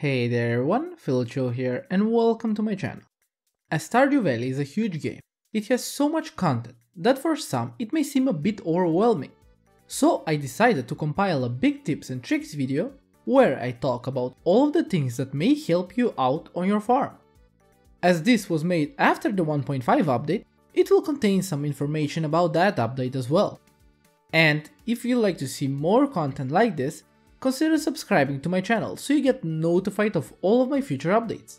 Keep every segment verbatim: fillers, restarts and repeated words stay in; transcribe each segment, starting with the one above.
Hey there everyone, PhilChill here and welcome to my channel. As Stardew Valley is a huge game, it has so much content that for some it may seem a bit overwhelming. So I decided to compile a big tips and tricks video where I talk about all of the things that may help you out on your farm. As this was made after the one point five update, it will contain some information about that update as well. And if you'd like to see more content like this, consider subscribing to my channel so you get notified of all of my future updates.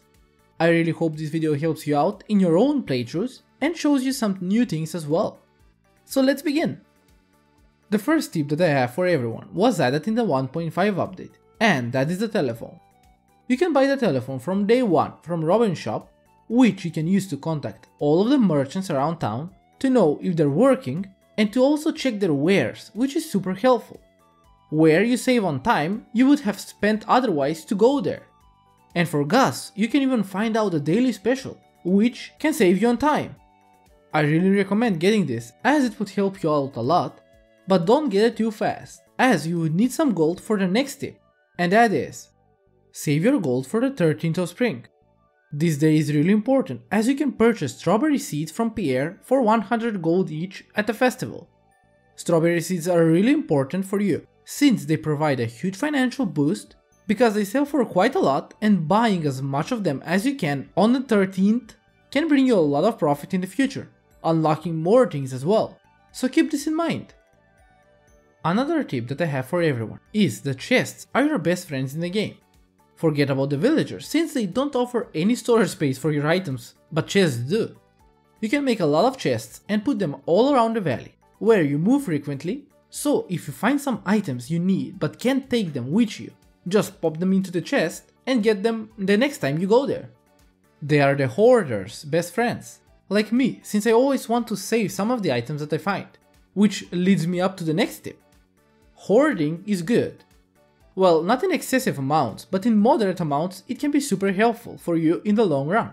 I really hope this video helps you out in your own playthroughs and shows you some new things as well. So let's begin! The first tip that I have for everyone was added in the one point five update, and that is the telephone. You can buy the telephone from day one from Robin's shop, which you can use to contact all of the merchants around town, to know if they're working and to also check their wares, which is super helpful. Where you save on time you would have spent otherwise to go there. And for Gus, you can even find out a daily special, which can save you on time. I really recommend getting this as it would help you out a lot, but don't get it too fast, as you would need some gold for the next tip, and that is, save your gold for the thirteenth of spring. This day is really important as you can purchase strawberry seeds from Pierre for one hundred gold each at the festival. Strawberry seeds are really important for you, since they provide a huge financial boost because they sell for quite a lot, and buying as much of them as you can on the thirteenth can bring you a lot of profit in the future, unlocking more things as well, so keep this in mind. Another tip that I have for everyone is that chests are your best friends in the game. Forget about the villagers since they don't offer any storage space for your items, but chests do. You can make a lot of chests and put them all around the valley, where you move frequently. So if you find some items you need but can't take them with you, just pop them into the chest and get them the next time you go there. They are the hoarders' best friends, like me, since I always want to save some of the items that I find, which leads me up to the next tip. Hoarding is good. Well, not in excessive amounts, but in moderate amounts it can be super helpful for you in the long run.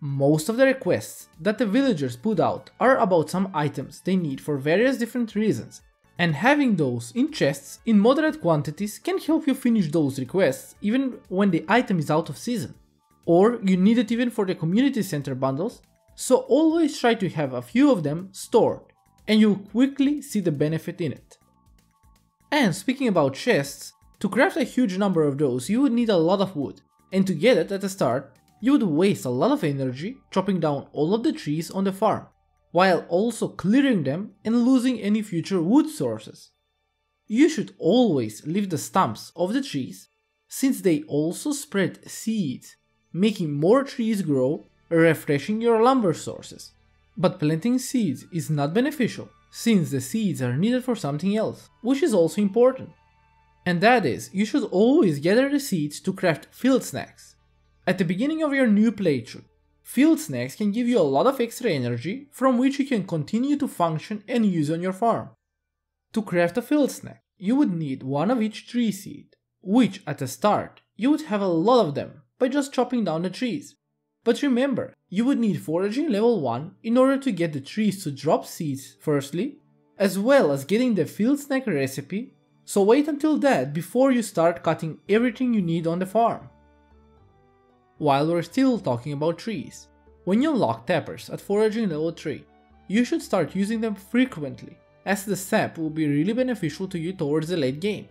Most of the requests that the villagers put out are about some items they need for various different reasons, and having those in chests in moderate quantities can help you finish those requests even when the item is out of season, or you need it even for the community center bundles, so always try to have a few of them stored, and you'll quickly see the benefit in it. And speaking about chests, to craft a huge number of those you would need a lot of wood, and to get it at the start you would waste a lot of energy chopping down all of the trees on the farm, while also clearing them and losing any future wood sources. You should always leave the stumps of the trees, since they also spread seeds, making more trees grow, refreshing your lumber sources. But planting seeds is not beneficial, since the seeds are needed for something else, which is also important. And that is, you should always gather the seeds to craft field snacks. At the beginning of your new playthrough, field snacks can give you a lot of extra energy from which you can continue to function and use on your farm. To craft a field snack, you would need one of each tree seed, which at the start you would have a lot of them by just chopping down the trees. But remember, you would need foraging level one in order to get the trees to drop seeds firstly, as well as getting the field snack recipe, so wait until that before you start cutting everything you need on the farm. While we're still talking about trees, when you unlock tappers at foraging level three, you should start using them frequently, as the sap will be really beneficial to you towards the late game.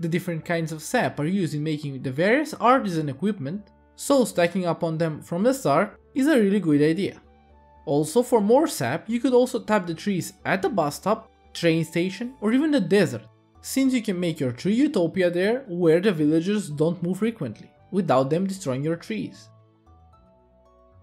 The different kinds of sap are used in making the various artisan equipment, so stacking up on them from the start is a really good idea. Also, for more sap you could also tap the trees at the bus stop, train station, or even the desert, since you can make your tree utopia there where the villagers don't move frequently, without them destroying your trees.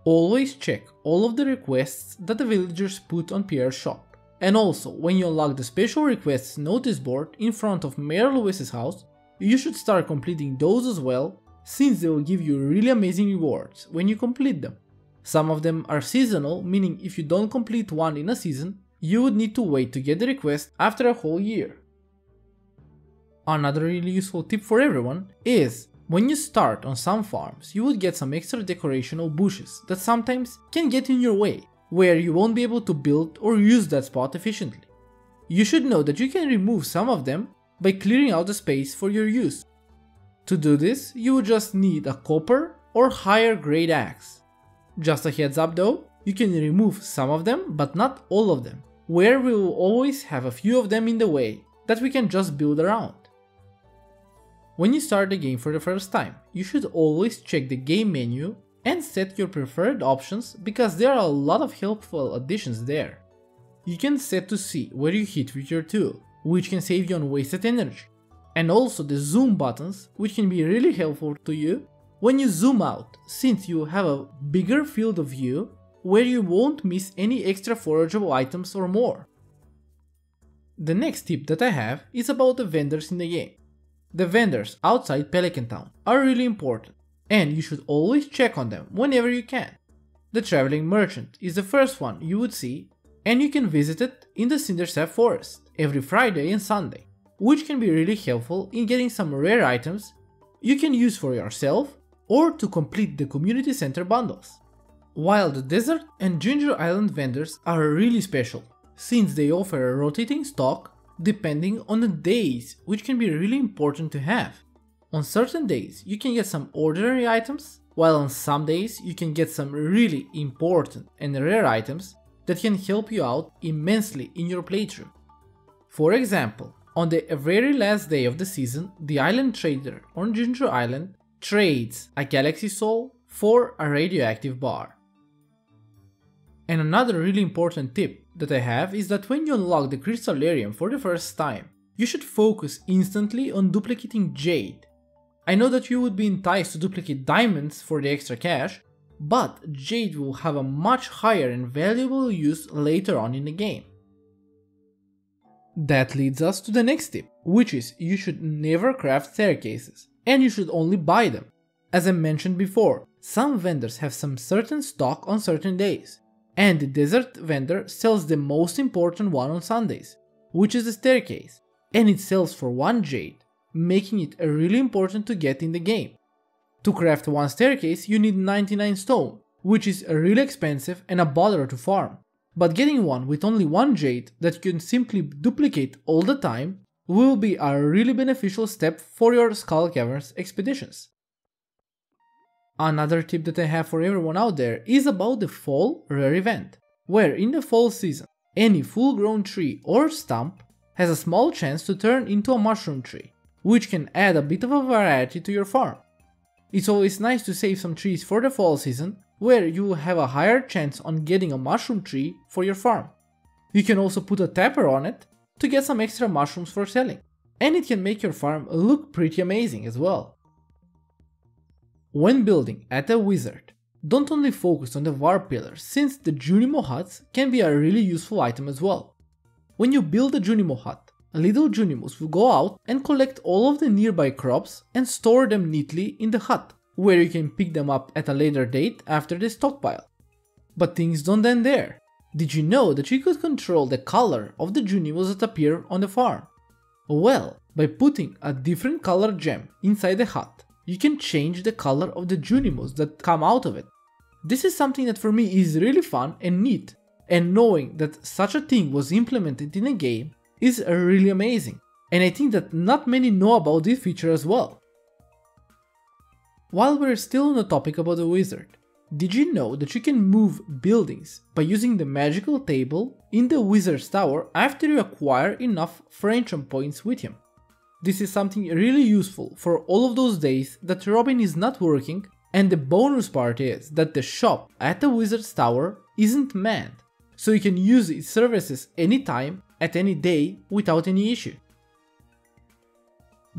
Always check all of the requests that the villagers put on Pierre's shop, and also when you unlock the special requests notice board in front of Mayor Lewis's house, you should start completing those as well, since they will give you really amazing rewards when you complete them. Some of them are seasonal, meaning if you don't complete one in a season, you would need to wait to get the request after a whole year. Another really useful tip for everyone is, when you start on some farms, you would get some extra decorational bushes that sometimes can get in your way, where you won't be able to build or use that spot efficiently. You should know that you can remove some of them by clearing out the space for your use. To do this, you would just need a copper or higher grade axe. Just a heads up though, you can remove some of them, but not all of them, where we will always have a few of them in the way that we can just build around. When you start the game for the first time, you should always check the game menu and set your preferred options because there are a lot of helpful additions there. You can set to see where you hit with your tool, which can save you on wasted energy, and also the zoom buttons, which can be really helpful to you when you zoom out, since you have a bigger field of view where you won't miss any extra forageable items or more. The next tip that I have is about the vendors in the game. The vendors outside Pelican Town are really important, and you should always check on them whenever you can. The Traveling Merchant is the first one you would see, and you can visit it in the Cindersap Forest every Friday and Sunday, which can be really helpful in getting some rare items you can use for yourself or to complete the community center bundles. While the Desert and Ginger Island vendors are really special, since they offer a rotating stock depending on the days, which can be really important to have. On certain days you can get some ordinary items, while on some days you can get some really important and rare items that can help you out immensely in your playthrough. For example, on the very last day of the season, the island trader on Ginger Island trades a Galaxy Soul for a radioactive bar. And another really important tip that I have is that when you unlock the Crystallarium for the first time, you should focus instantly on duplicating Jade. I know that you would be enticed to duplicate diamonds for the extra cash, but Jade will have a much higher and valuable use later on in the game. That leads us to the next tip, which is you should never craft staircases, and you should only buy them. As I mentioned before, some vendors have some certain stock on certain days, and the Desert vendor sells the most important one on Sundays, which is the staircase, and it sells for one jade, making it really important to get in the game. To craft one staircase you need ninety-nine stone, which is really expensive and a bother to farm, but getting one with only one jade that you can simply duplicate all the time will be a really beneficial step for your Skull Caverns expeditions. Another tip that I have for everyone out there is about the fall rare event, where in the fall season any full-grown tree or stump has a small chance to turn into a mushroom tree, which can add a bit of a variety to your farm. It's always nice to save some trees for the fall season, where you will have a higher chance on getting a mushroom tree for your farm. You can also put a tapper on it to get some extra mushrooms for selling, and it can make your farm look pretty amazing as well. When building at a wizard, don't only focus on the warp pillars, since the Junimo Huts can be a really useful item as well. When you build a Junimo Hut, little Junimos will go out and collect all of the nearby crops and store them neatly in the hut, where you can pick them up at a later date after the stockpile. But things don't end there. Did you know that you could control the color of the Junimos that appear on the farm? Well, by putting a different color gem inside the hut, you can change the color of the Junimos that come out of it. This is something that for me is really fun and neat, and knowing that such a thing was implemented in a game is really amazing, and I think that not many know about this feature as well. While we're still on the topic about the wizard, did you know that you can move buildings by using the magical table in the wizard's tower after you acquire enough friendship points with him? This is something really useful for all of those days that Robin is not working, and the bonus part is that the shop at the wizard's tower isn't manned, so you can use its services anytime, at any day, without any issue.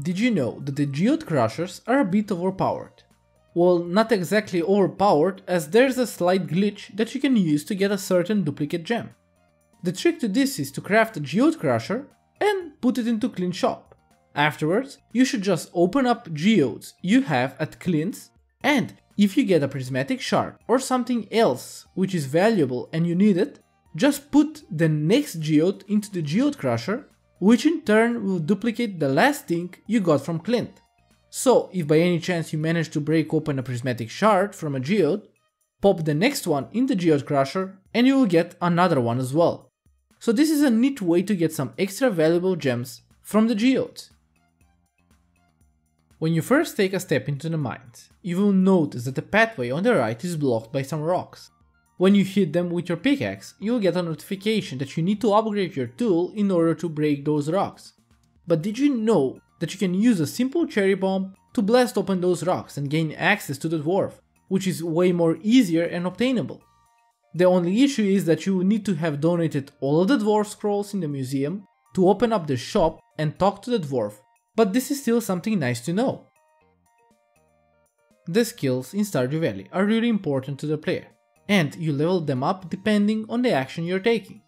Did you know that the geode crushers are a bit overpowered? Well, not exactly overpowered, as there's a slight glitch that you can use to get a certain duplicate gem. The trick to this is to craft a geode crusher and put it into Clint's shop. Afterwards, you should just open up geodes you have at Clint's, and if you get a prismatic shard or something else which is valuable and you need it, just put the next geode into the geode crusher, which in turn will duplicate the last thing you got from Clint. So if by any chance you manage to break open a prismatic shard from a geode, pop the next one in the geode crusher and you will get another one as well. So this is a neat way to get some extra valuable gems from the geodes. When you first take a step into the mines, you will notice that the pathway on the right is blocked by some rocks. When you hit them with your pickaxe, you will get a notification that you need to upgrade your tool in order to break those rocks. But did you know that you can use a simple cherry bomb to blast open those rocks and gain access to the dwarf, which is way more easier and obtainable? The only issue is that you need to have donated all of the dwarf scrolls in the museum to open up the shop and talk to the dwarf, but this is still something nice to know. The skills in Stardew Valley are really important to the player, and you level them up depending on the action you're taking.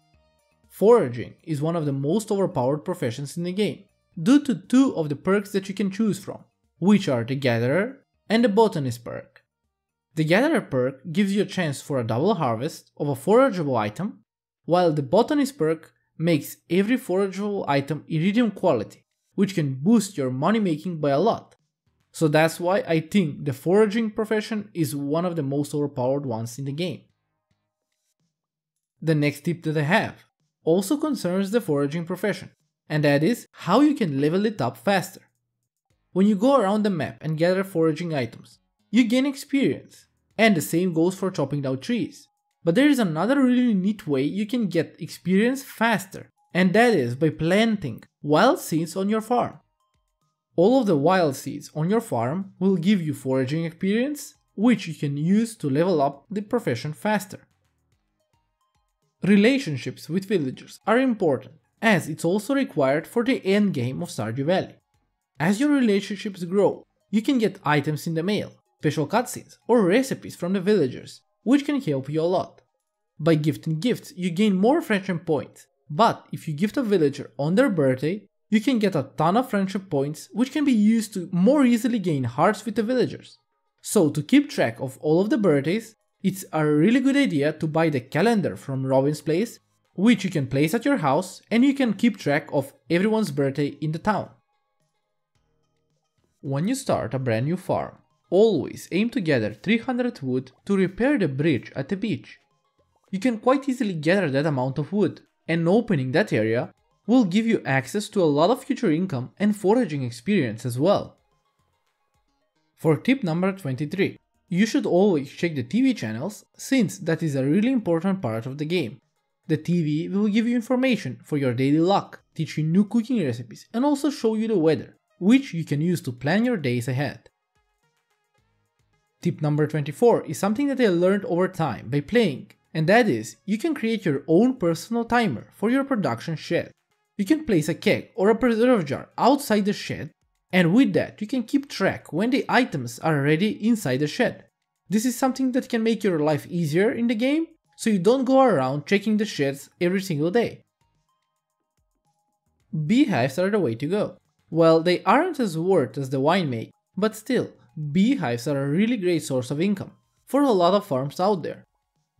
Foraging is one of the most overpowered professions in the game, due to two of the perks that you can choose from, which are the Gatherer and the Botanist perk. The Gatherer perk gives you a chance for a double harvest of a forageable item, while the Botanist perk makes every forageable item iridium quality, which can boost your money making by a lot. So that's why I think the foraging profession is one of the most overpowered ones in the game. The next tip that I have also concerns the foraging profession, and that is how you can level it up faster. When you go around the map and gather foraging items, you gain experience, and the same goes for chopping down trees. But there is another really neat way you can get experience faster, and that is by planting wild seeds on your farm. All of the wild seeds on your farm will give you foraging experience, which you can use to level up the profession faster. Relationships with villagers are important, as it's also required for the end game of Stardew Valley. As your relationships grow, you can get items in the mail, special cutscenes, or recipes from the villagers, which can help you a lot. By gifting gifts, you gain more friendship points, but if you gift a villager on their birthday, you can get a ton of friendship points, which can be used to more easily gain hearts with the villagers. So to keep track of all of the birthdays, it's a really good idea to buy the calendar from Robin's place, which you can place at your house, and you can keep track of everyone's birthday in the town. When you start a brand new farm, always aim to gather three hundred wood to repair the bridge at the beach. You can quite easily gather that amount of wood, and opening that area will give you access to a lot of future income and foraging experience as well. For tip number twenty-three, you should always check the T V channels, since that is a really important part of the game. The T V will give you information for your daily luck, teach you new cooking recipes, and also show you the weather, which you can use to plan your days ahead. Tip number twenty-four is something that I learned over time by playing, and that is, you can create your own personal timer for your production shed. You can place a keg or a preserve jar outside the shed, and with that you can keep track when the items are ready inside the shed. This is something that can make your life easier in the game, so you don't go around checking the sheds every single day. Beehives are the way to go. Well, they aren't as worth as the winemaking, but still, beehives are a really great source of income for a lot of farms out there.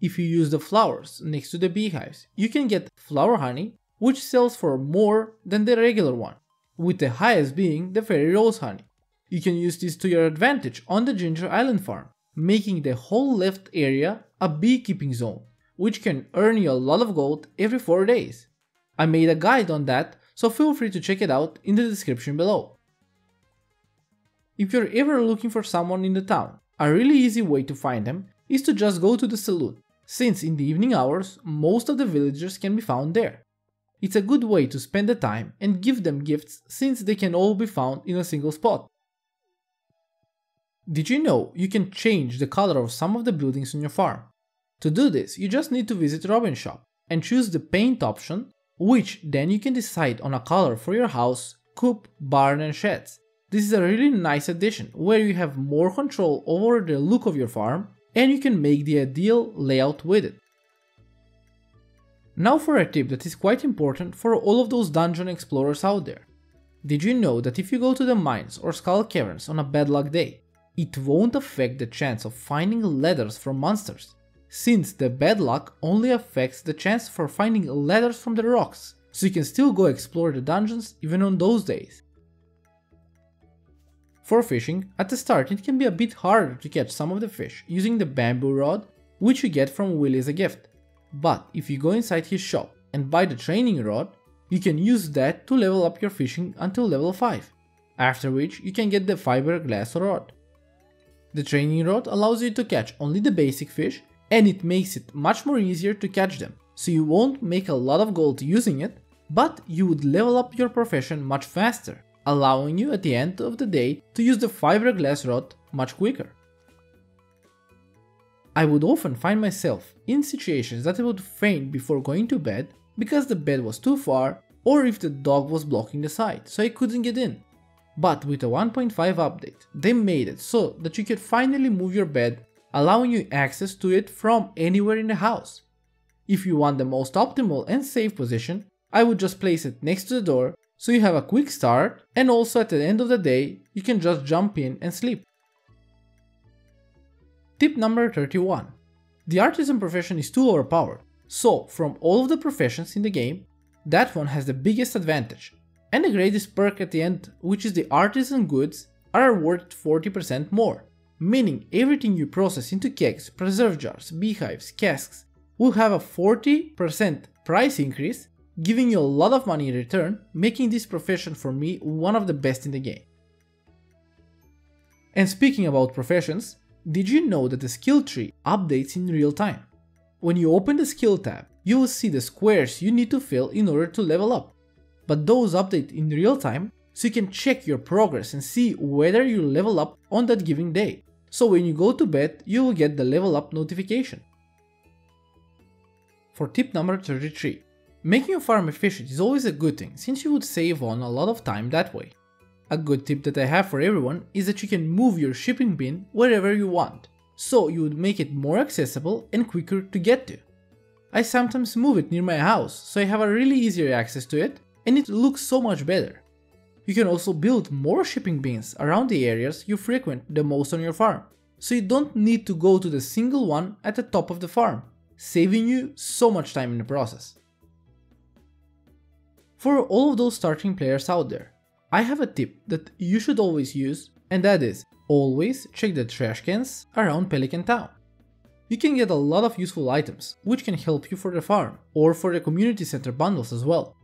If you use the flowers next to the beehives, you can get flower honey, which sells for more than the regular one, with the highest being the fairy rose honey. You can use this to your advantage on the Ginger Island farm, making the whole left area a beekeeping zone, which can earn you a lot of gold every four days. I made a guide on that, so feel free to check it out in the description below. If you're ever looking for someone in the town, a really easy way to find them is to just go to the saloon, since in the evening hours most of the villagers can be found there. It's a good way to spend the time and give them gifts, since they can all be found in a single spot. Did you know you can change the color of some of the buildings on your farm? To do this, you just need to visit Robin's shop and choose the paint option, which then you can decide on a color for your house, coop, barn and sheds. This is a really nice addition where you have more control over the look of your farm and you can make the ideal layout with it. Now for a tip that is quite important for all of those dungeon explorers out there. Did you know that if you go to the mines or Skull Caverns on a bad luck day, it won't affect the chance of finding letters from monsters, since the bad luck only affects the chance for finding letters from the rocks, so you can still go explore the dungeons even on those days. For fishing, at the start it can be a bit harder to catch some of the fish using the bamboo rod, which you get from Willy as a gift. But if you go inside his shop and buy the training rod, you can use that to level up your fishing until level five. after which you can get the fiberglass rod. The training rod allows you to catch only the basic fish, and it makes it much more easier to catch them, so you won't make a lot of gold using it, but you would level up your profession much faster, allowing you at the end of the day to use the fiberglass rod much quicker. I would often find myself in situations that I would faint before going to bed because the bed was too far or if the dog was blocking the side, so I couldn't get in. But with a one point five update, they made it so that you could finally move your bed, allowing you access to it from anywhere in the house. If you want the most optimal and safe position, I would just place it next to the door so you have a quick start, and also at the end of the day you can just jump in and sleep. Tip number thirty-one. The artisan profession is too overpowered, so from all of the professions in the game, that one has the biggest advantage, and the greatest perk at the end, which is the artisan goods are worth forty percent more, meaning everything you process into kegs, preserve jars, beehives, casks will have a forty percent price increase, giving you a lot of money in return, making this profession for me one of the best in the game. And speaking about professions, did you know that the skill tree updates in real time? When you open the skill tab, you will see the squares you need to fill in order to level up, but those update in real time, so you can check your progress and see whether you level up on that given day, so when you go to bed you will get the level up notification. For tip number thirty-three. Making your farm efficient is always a good thing, since you would save on a lot of time that way. A good tip that I have for everyone is that you can move your shipping bin wherever you want, so you would make it more accessible and quicker to get to. I sometimes move it near my house, so I have a really easier access to it, and it looks so much better. You can also build more shipping bins around the areas you frequent the most on your farm, so you don't need to go to the single one at the top of the farm, saving you so much time in the process. For all of those starting players out there, I have a tip that you should always use, and that is, always check the trash cans around Pelican Town. You can get a lot of useful items, which can help you for the farm, or for the community center bundles as well.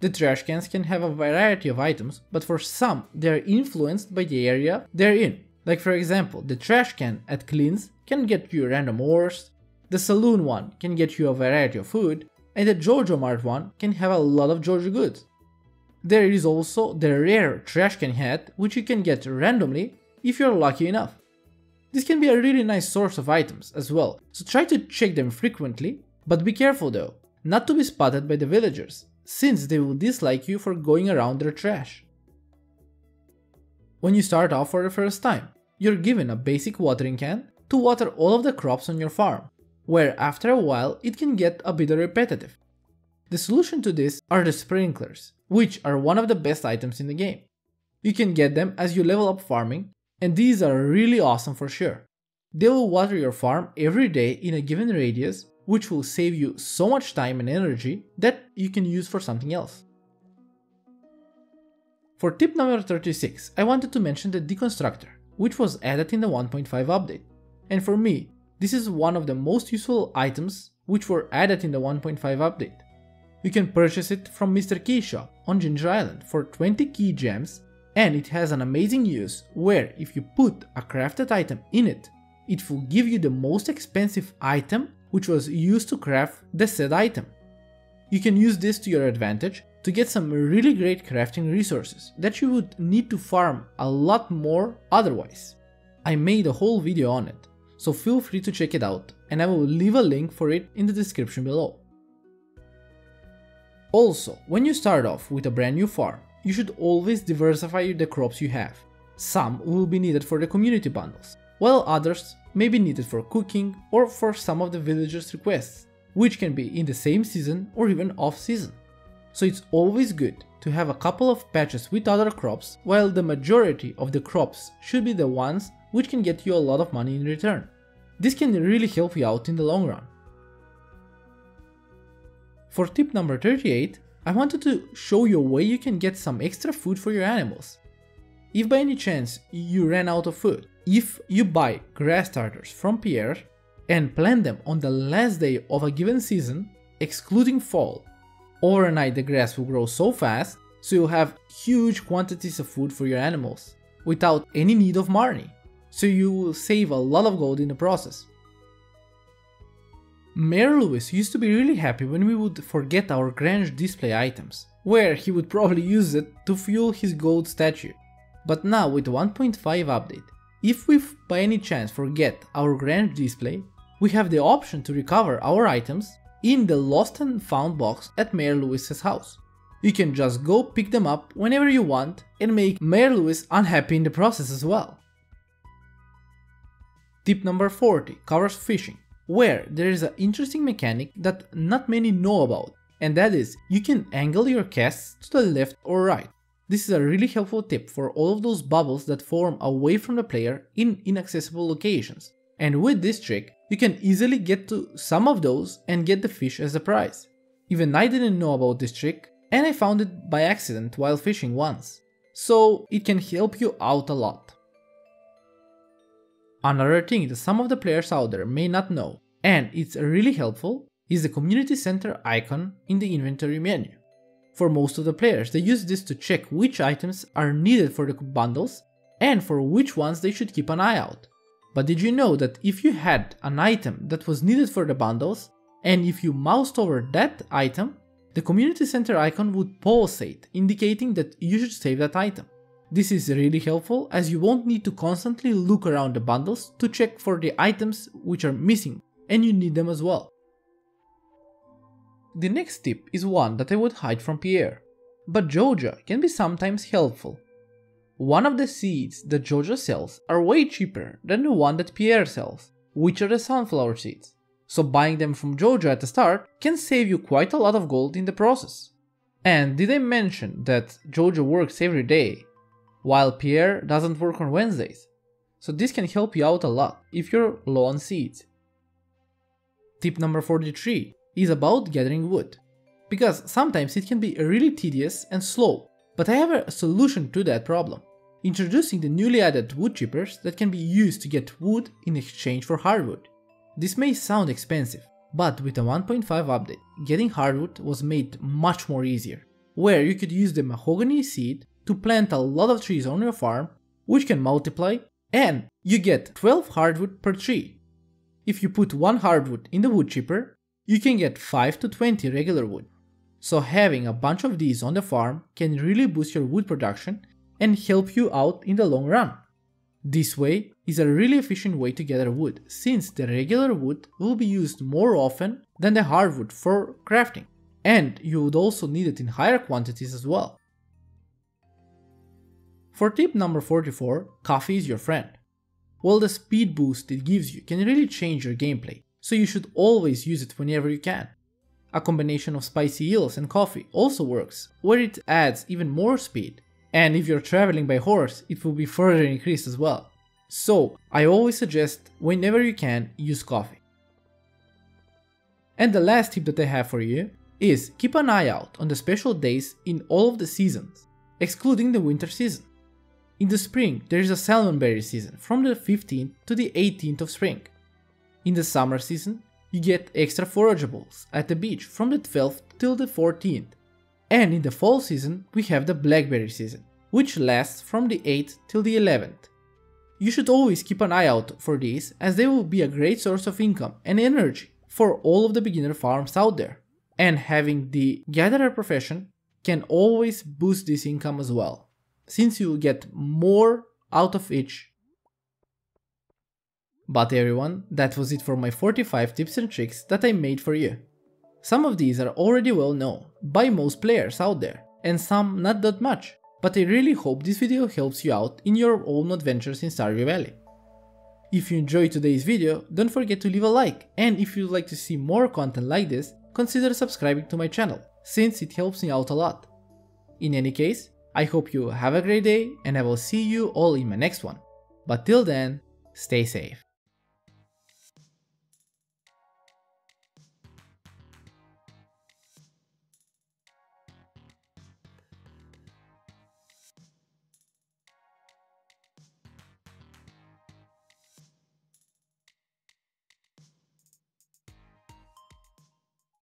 The trash cans can have a variety of items, but for some they are influenced by the area they're in, like for example, the trash can at Clint's can get you random ores, the saloon one can get you a variety of food, and the Joja Mart one can have a lot of Joja goods. There is also the rare trash can hat, which you can get randomly if you're lucky enough. This can be a really nice source of items as well, so try to check them frequently, but be careful though, not to be spotted by the villagers, since they will dislike you for going around their trash. When you start off for the first time, you're given a basic watering can to water all of the crops on your farm, where after a while it can get a bit repetitive. The solution to this are the sprinklers, which are one of the best items in the game. You can get them as you level up farming, and these are really awesome for sure. They will water your farm every day in a given radius, which will save you so much time and energy that you can use for something else. For tip number thirty-six, I wanted to mention the deconstructor, which was added in the one point five update, and for me, this is one of the most useful items which were added in the one point five update. You can purchase it from Mister Key Shop on Ginger Island for twenty key gems, and it has an amazing use where if you put a crafted item in it, it will give you the most expensive item which was used to craft the said item. You can use this to your advantage to get some really great crafting resources that you would need to farm a lot more otherwise. I made a whole video on it, so feel free to check it out, and I will leave a link for it in the description below. Also, when you start off with a brand new farm, you should always diversify the crops you have. Some will be needed for the community bundles, while others may be needed for cooking or for some of the villagers' requests, which can be in the same season or even off-season. So it's always good to have a couple of patches with other crops, while the majority of the crops should be the ones which can get you a lot of money in return. This can really help you out in the long run. For tip number thirty-eight, I wanted to show you a way you can get some extra food for your animals. If by any chance you ran out of food, if you buy grass starters from Pierre and plant them on the last day of a given season, excluding fall, overnight the grass will grow so fast, so you'll have huge quantities of food for your animals, without any need of Marnie, so you will save a lot of gold in the process. Mayor Lewis used to be really happy when we would forget our grange display items, where he would probably use it to fuel his gold statue. But now with one point five update, if we by any chance forget our grange display, we have the option to recover our items in the lost and found box at Mayor Lewis's house. You can just go pick them up whenever you want and make Mayor Lewis unhappy in the process as well. Tip number forty covers fishing, where there is an interesting mechanic that not many know about, and that is you can angle your casts to the left or right. This is a really helpful tip for all of those bubbles that form away from the player in inaccessible locations, and with this trick you can easily get to some of those and get the fish as a prize. Even I didn't know about this trick, and I found it by accident while fishing once, so it can help you out a lot. Another thing that some of the players out there may not know, and it's really helpful, is the community center icon in the inventory menu. For most of the players, they use this to check which items are needed for the bundles and for which ones they should keep an eye out. But did you know that if you had an item that was needed for the bundles, and if you moused over that item, the community center icon would pulsate, indicating that you should save that item. This is really helpful as you won't need to constantly look around the bundles to check for the items which are missing and you need them as well. The next tip is one that I would hide from Pierre, but Joja can be sometimes helpful. One of the seeds that Joja sells are way cheaper than the one that Pierre sells, which are the sunflower seeds, so buying them from Joja at the start can save you quite a lot of gold in the process. And did I mention that Joja works every day, while Pierre doesn't work on Wednesdays, so this can help you out a lot if you're low on seeds. Tip number forty-three is about gathering wood, because sometimes it can be really tedious and slow, but I have a solution to that problem, introducing the newly added wood chippers that can be used to get wood in exchange for hardwood. This may sound expensive, but with the one point five update, getting hardwood was made much more easier, where you could use the mahogany seed to plant a lot of trees on your farm, which can multiply, and you get twelve hardwood per tree. If you put one hardwood in the wood chipper, you can get five to twenty regular wood, so having a bunch of these on the farm can really boost your wood production and help you out in the long run. This way is a really efficient way to gather wood, since the regular wood will be used more often than the hardwood for crafting, and you would also need it in higher quantities as well. For tip number forty-four, coffee is your friend. Well, the speed boost it gives you can really change your gameplay, so you should always use it whenever you can. A combination of spicy eels and coffee also works, where it adds even more speed, and if you're traveling by horse, it will be further increased as well. So I always suggest, whenever you can, use coffee. And the last tip that I have for you is keep an eye out on the special days in all of the seasons, excluding the winter season. In the spring, there is a salmonberry season from the fifteenth to the eighteenth of spring. In the summer season, you get extra forageables at the beach from the twelfth till the fourteenth, and in the fall season we have the blackberry season, which lasts from the eighth till the eleventh. You should always keep an eye out for these, as they will be a great source of income and energy for all of the beginner farms out there, and having the gatherer profession can always boost this income as well, since you will get more out of each. But everyone, that was it for my forty-five tips and tricks that I made for you. Some of these are already well known by most players out there, and some not that much, but I really hope this video helps you out in your own adventures in Stardew Valley. If you enjoyed today's video, don't forget to leave a like, and if you'd like to see more content like this, consider subscribing to my channel, since it helps me out a lot. In any case, I hope you have a great day, and I will see you all in my next one, but till then, stay safe.